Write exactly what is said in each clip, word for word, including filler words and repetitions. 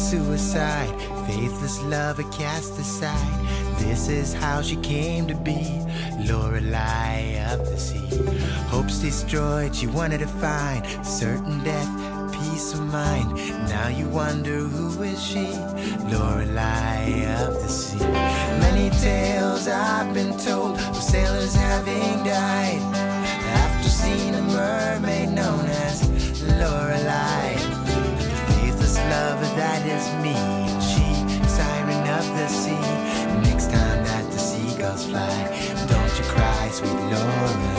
suicide. Faithless lover cast aside. This is how she came to be, Lorelei of the sea. Hopes destroyed, she wanted to find certain death, peace of mind. Now you wonder who is she, Lorelei of the sea. Many tales I've been told of sailors having died after seeing a mermaid known as Lorelei. The faithless lover that is me, she, siren of the sea. Next time that the seagulls fly, don't you cry, sweet Lorelei.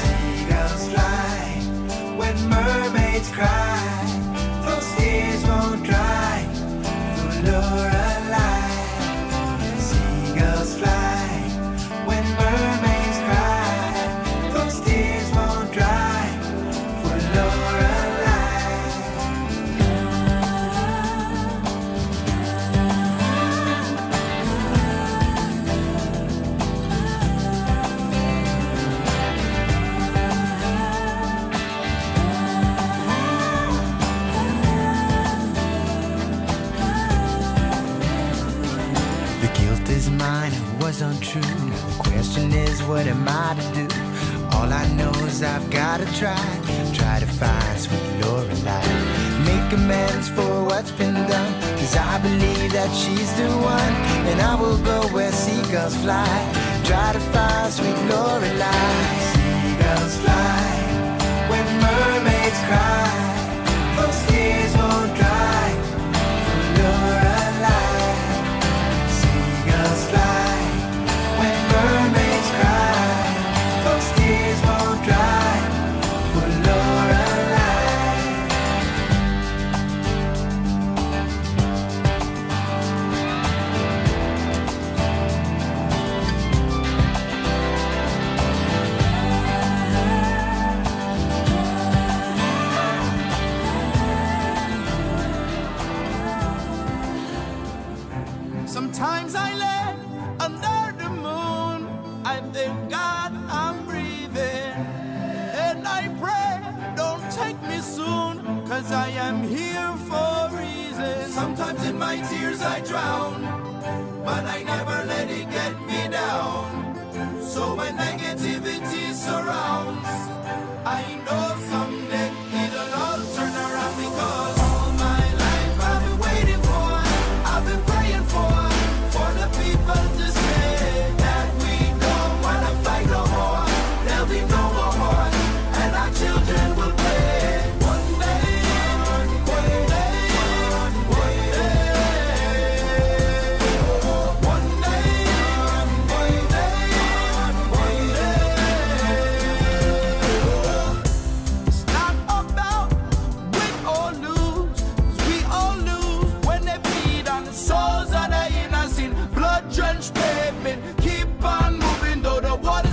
Seagulls fly when mermaids cry. Those tears won't dry for Lorelei. Seagulls fly when mermaids cry. Those tears won't dry for Lorelei. Was untrue. Now the question is, what am I to do? All I know is I've got to try, try to find sweet Lorelei. Make amends for what's been done, cause I believe that she's the one. And I will go where seagulls fly, try to find sweet Lorelei. Seagulls fly when mermaids cry. Those tears won't dry for Lorelei. Seagulls fly. Mermaids cry, those tears won't dry for Lorelei. Sometimes I lay under the moon. I thank God I'm breathing, and I pray don't take me soon, cause I am here for a reason. Sometimes in my tears I drown, but I never let it get me down. So when negativity surrounds, I know someday it'll all turn around, because all my life I've been waiting for, I've been praying for, for the people to say that we no more, there'll be no more, and our children will play. One day, one day, one day, one day, one day. It's not about win or lose, we all lose when they bleed on the souls of the innocent, blood-drenched pavement. Keep on moving though the water.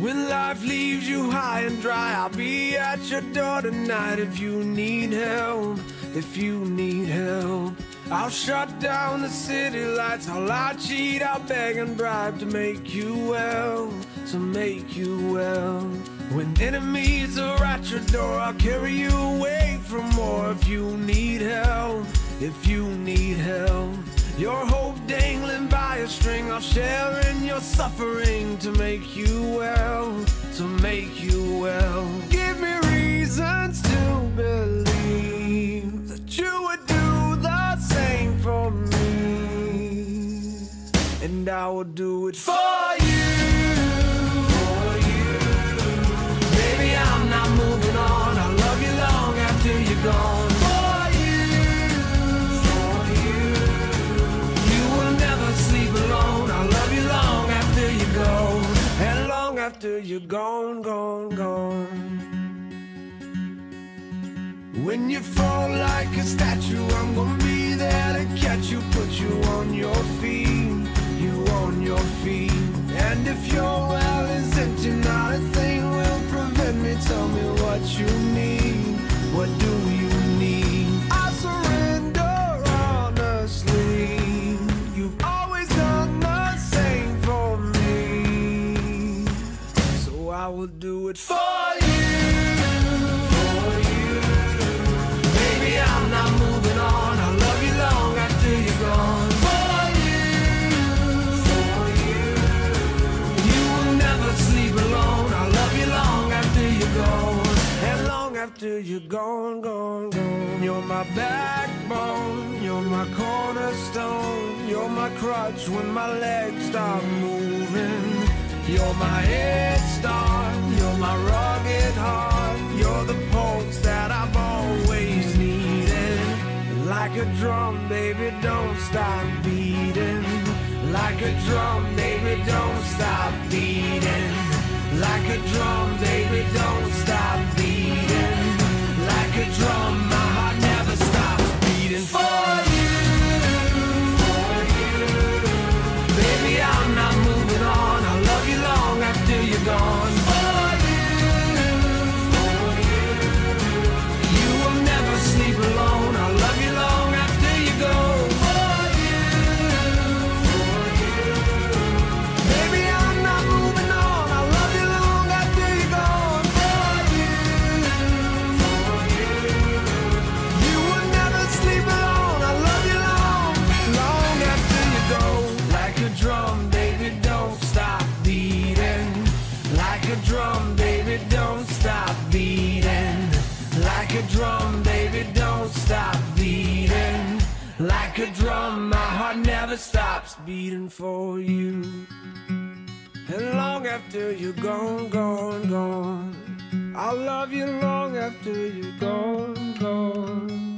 When life leaves you high and dry, I'll be at your door tonight if you need help, if you need help. I'll shut down the city lights. I'll lie, cheat, I'll beg and bribe to make you well, to make you well. When enemies are at your door, I'll carry you away from more. If you need help, if you need help, your hope dangling by a string, I'll share in your suffering to make you well, to make you well. Give me reasons to believe that you would do the same for me, and I will do it for you. For you. Baby, I'm not moving on. I'll love you long after you're gone. After you're gone, gone, gone. When you fall like a statue, I'm gonna be there to catch you, put you on your feet, you on your feet. And if your well is empty, not a thing will prevent me. Tell me what you need, what do you need? I surrender honestly. You've always done the same for me. I will do it for you, for you. Baby, I'm not moving on. I'll love you long after you're gone. For you, for you. You will never sleep alone. I'll love you long after you're gone, and long after you're gone, gone, gone. You're my backbone, you're my cornerstone, you're my crutch when my legs stop moving. You're my head start, you're my rugged heart, you're the pulse that I've always needed. Like a drum, baby, don't stop beating. Like a drum, baby, don't stop beating. Like a drum, baby, don't stop beating. Like a drum, my heart never stops beating. For you, for you. Baby, I'm not moving on. Long after you're gone, for you, for you. You will never sleep alone. I'll love you long after you go, for you, for you. Baby, I'm not moving on. I'll love you long after you're gone, for you, for you. You will never sleep alone. I'll love you long, long after you go. Like a drum, baby, don't stop. Like a drum, baby, don't stop beating. Like a drum, baby, don't stop beating. Like a drum, my heart never stops beating for you. And long after you're gone, gone, gone, I'll love you long after you're gone, gone.